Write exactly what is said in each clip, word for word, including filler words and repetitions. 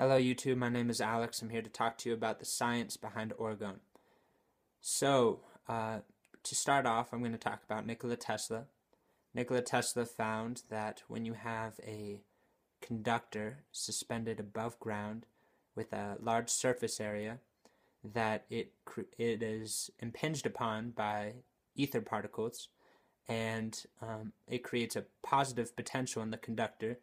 Hello YouTube, my name is Alex. I'm here to talk to you about the science behind orgone. So, uh, to start off, I'm going to talk about Nikola Tesla. Nikola Tesla found that when you have a conductor suspended above ground with a large surface area, that it, it is impinged upon by ether particles, and um, it creates a positive potential in the conductor.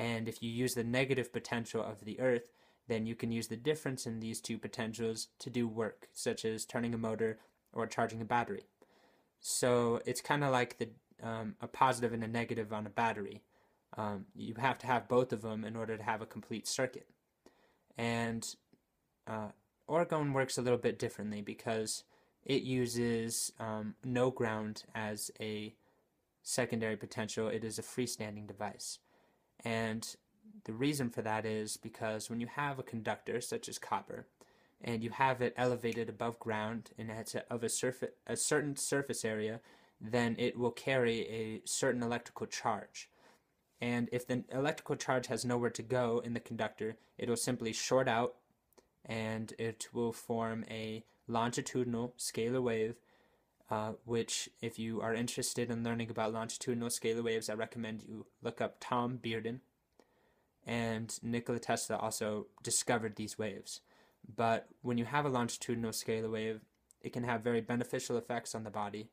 And if you use the negative potential of the Earth, then you can use the difference in these two potentials to do work, such as turning a motor or charging a battery. So it's kind of like the um, a positive and a negative on a battery. Um, you have to have both of them in order to have a complete circuit. And uh, orgone works a little bit differently because it uses um, no ground as a secondary potential. It is a freestanding device. And the reason for that is because when you have a conductor, such as copper, and you have it elevated above ground and it's of a, surface, a certain surface area, then it will carry a certain electrical charge. And if the electrical charge has nowhere to go in the conductor, it will simply short out and it will form a longitudinal scalar wave, Uh, which, if you are interested in learning about longitudinal scalar waves, I recommend you look up Tom Bearden. And Nikola Tesla also discovered these waves. But when you have a longitudinal scalar wave, it can have very beneficial effects on the body,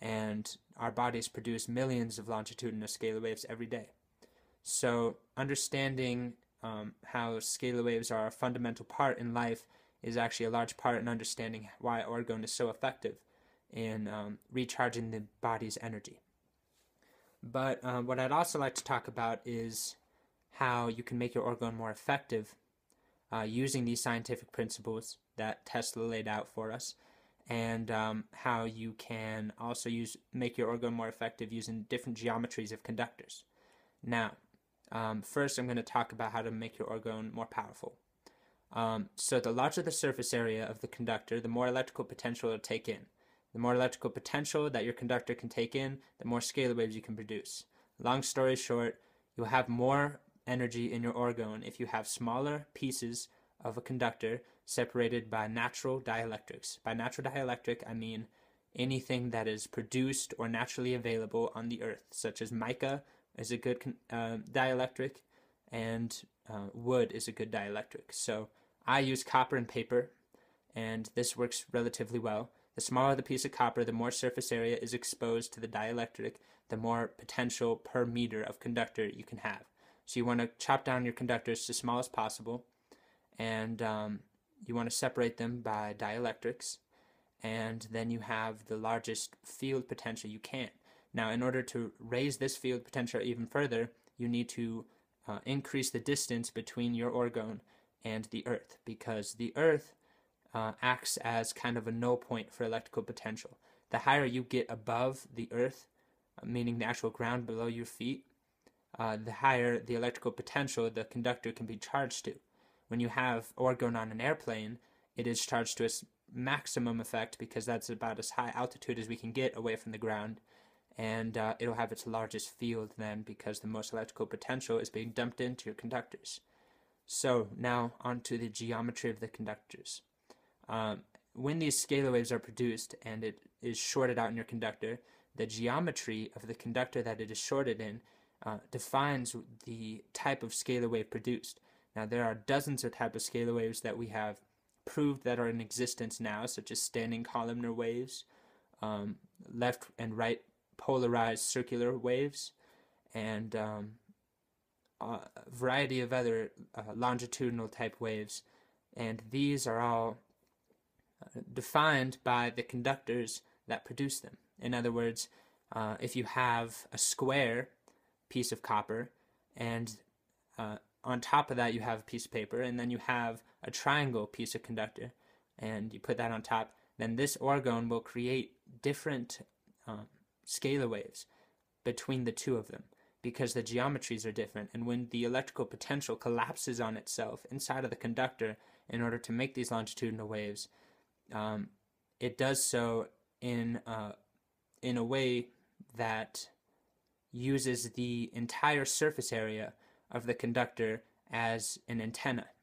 and our bodies produce millions of longitudinal scalar waves every day. So understanding um, how scalar waves are a fundamental part in life is actually a large part in understanding why orgone is so effective in um, recharging the body's energy. But um, what I'd also like to talk about is how you can make your orgone more effective uh, using these scientific principles that Tesla laid out for us, and um, how you can also use make your orgone more effective using different geometries of conductors. Now, um, first I'm going to talk about how to make your orgone more powerful. Um, so the larger the surface area of the conductor, the more electrical potential it'll take in. The more electrical potential that your conductor can take in, the more scalar waves you can produce. Long story short, you'll have more energy in your orgone if you have smaller pieces of a conductor separated by natural dielectrics. By natural dielectric, I mean anything that is produced or naturally available on the Earth, such as mica is a good uh, dielectric, and uh, wood is a good dielectric. So I use copper and paper, and this works relatively well. The smaller the piece of copper, the more surface area is exposed to the dielectric, the more potential per meter of conductor you can have. So you want to chop down your conductors to small as possible, and um, you want to separate them by dielectrics, and then you have the largest field potential you can. Now, in order to raise this field potential even further, you need to uh, increase the distance between your orgone and the Earth, because the Earth Uh, acts as kind of a null point for electrical potential. The higher you get above the Earth, meaning the actual ground below your feet, uh, the higher the electrical potential the conductor can be charged to. When you have orgone on an airplane, it is charged to its maximum effect because that's about as high altitude as we can get away from the ground, and uh, it'll have its largest field then because the most electrical potential is being dumped into your conductors. So now onto the geometry of the conductors. Um, when these scalar waves are produced and it is shorted out in your conductor, the geometry of the conductor that it is shorted in uh, defines the type of scalar wave produced. Now, there are dozens of types of scalar waves that we have proved that are in existence now, such as standing columnar waves, um, left and right polarized circular waves, and um, a variety of other uh, longitudinal type waves, and these are all defined by the conductors that produce them. In other words, uh, if you have a square piece of copper, and uh, on top of that you have a piece of paper, and then you have a triangle piece of conductor, and you put that on top, then this orgone will create different um, scalar waves between the two of them, because the geometries are different, and when the electrical potential collapses on itself inside of the conductor in order to make these longitudinal waves, Um, it does so in uh, in a way that uses the entire surface area of the conductor as an antenna